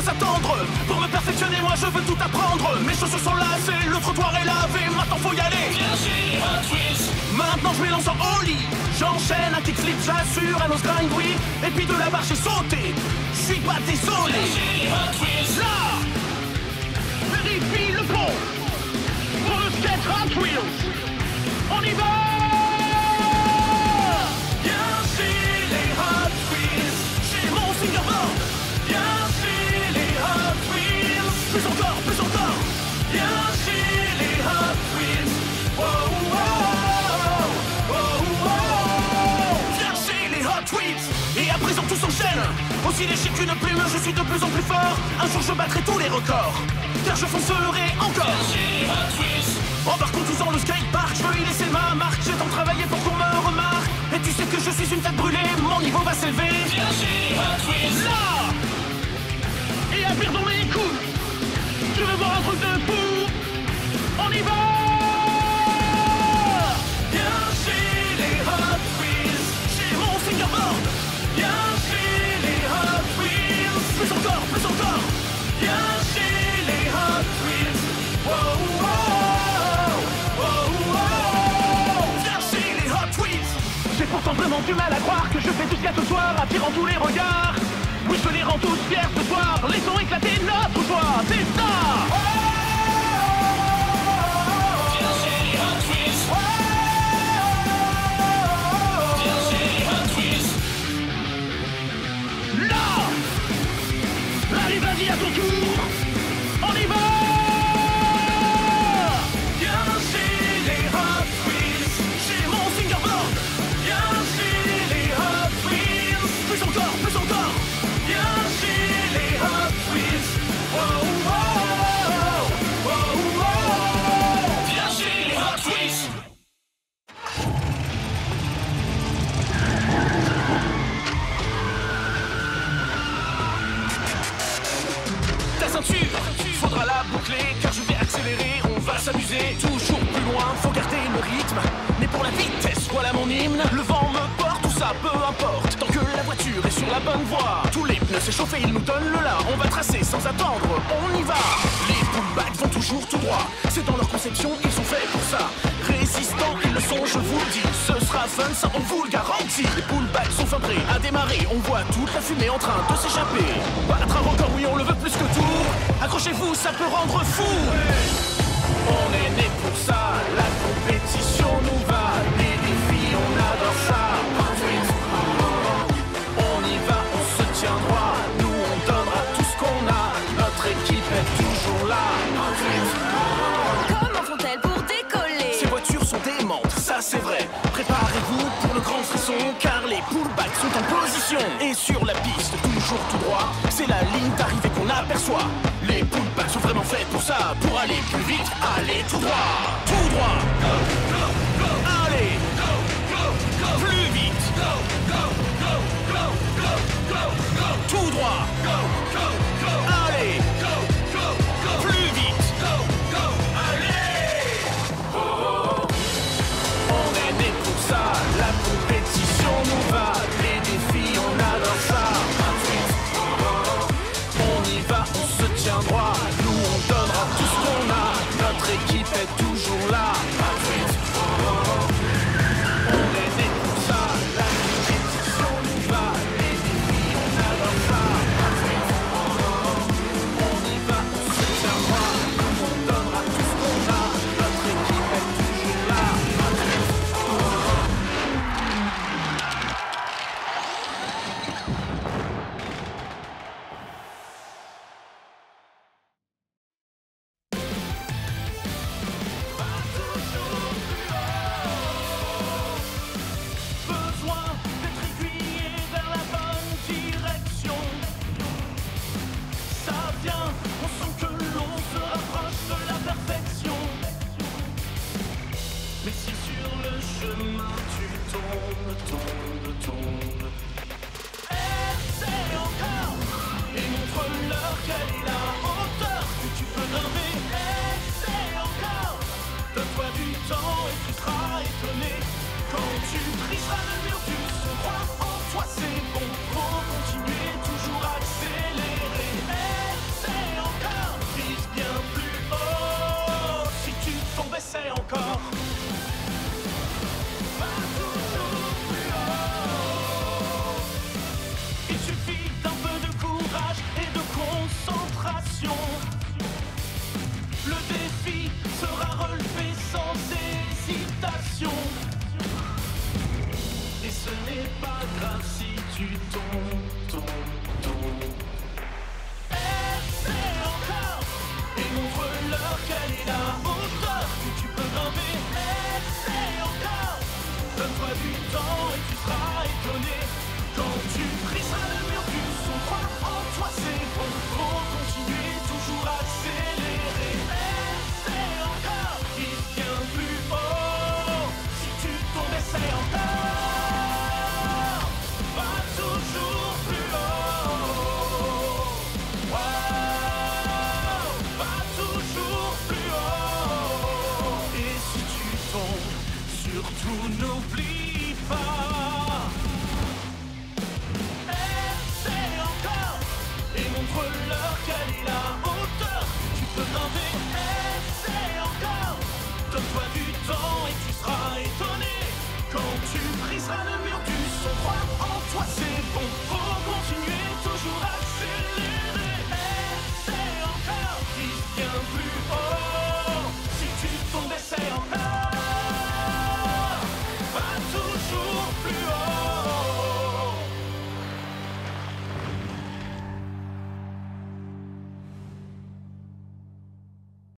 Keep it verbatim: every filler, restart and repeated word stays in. faut s'attendre. Pour me perfectionner, moi je veux tout apprendre. Mes chaussures sont lassées, le trottoir est lavé, maintenant faut y aller. Viens chez Hot Wheels. Maintenant je m'élance en ollie. J'enchaîne un kickflip, j'assure, un nose grind, oui. Et puis de la barre j'ai sauté. Je suis pas désolé. Viens chez Hot Wheels. Là, vérifie le pont. Pour le skate Hot Wheels. On y va. Plus encore, plus encore. Viens chez les Hot Wheels. Oh, oh, oh, oh, oh, oh. Viens chez les Hot Wheels. Et à présent tout s'enchaîne. Aussi léger qu'une plume, je suis de plus en plus fort. Un jour je battrai tous les records, car je foncerai encore. Viens chez les Hot Wheels. Embarquons tous dans le skatepark. Je veux y laisser ma marque. J'ai tant travaillé pour qu'on me remarque. Et tu sais que je suis une tête brûlée. Mon niveau va s'élever. Viens chez les Hot Wheels. Là. Et à perdre les coups. Je veux voir un truc de fou. On y va. Viens chez les Hot Wheels. J'ai mon fingerboard. Viens chez les Hot Wheels. Plus encore, plus encore. Viens chez les Hot Wheels. Oh, oh, oh, oh, oh. Viens chez les Hot Wheels. J'ai pourtant vraiment du mal à croire que je fais tout ça ce soir, attirant tous les regards. Oui, je les rends tous fiers ce soir. Laissons éclater notre joie. C'est ça. Viens chez les Hot Wheels. Viens chez les Hot Wheels. Là. Allez, vas-y à ton tour. On y va. Viens chez les Hot Wheels. J'ai mon fingerboard. Viens chez les Hot Wheels. Plus encore, plus encore. Viens chez les Hot Wheels. Oh, oh, oh, oh, oh, oh. Viens chez les Hot Wheels. Ta ceinture, faudra la boucler, car je vais accélérer. On va s'amuser toujours plus loin. Faut garder le rythme, mais pour la vitesse, voilà mon hymne. Le vent me porte, tout ça peu importe, tant que la voiture est sur la bonne voie. Tous les pneus s'échauffent et ils nous donnent le là. On va tracer sans attendre, on y va. Les pullbacks vont toujours tout droit. C'est dans leur conception, ils sont faits pour ça. Résistants, ils le sont, je vous le dis. Ce sera fun, ça on vous le garantit. Les pullbacks sont fin prêts à démarrer. On voit toute la fumée en train de s'échapper. Battre un record, oui on le veut plus que tout. Accrochez-vous, ça peut rendre fou. On est né pour ça, la compétition nous va. Les défis, on adore ça. On y va, on se tient droit. Nous on donnera tout ce qu'on a. Notre équipe est toujours là. Comment font-elles pour décoller? Ces voitures sont démentes, ça c'est vrai. Préparez-vous pour le grand frisson, car les pullbacks sont en position. Et sur la piste, toujours tout droit, c'est la ligne d'arrivée qu'on aperçoit. Les pullbacks sont vraiment faits pour ça. Pour aller plus vite, allez tout droit. Tout droit. Go, go, go. Allez, go, go, go. Plus vite. Go, go, go, go, go, go, go. Tout droit. Go, go, go. Allez, go, go, go. Plus vite. Go, go, allez. Oh, oh, oh. On est né pour ça. La compétition nous va. Les défis, on adore ça. Droit. Nous on donnera tout ce qu'on a. Notre équipe est toujours là. On est né pour ça. La compétition nous va. Les défis on adore ça. On y va, on se tient droit. Nous on donnera tout ce qu'on a. Notre équipe est toujours là. Toi c'est bon, faut continuer, toujours accélérer. tu tombes.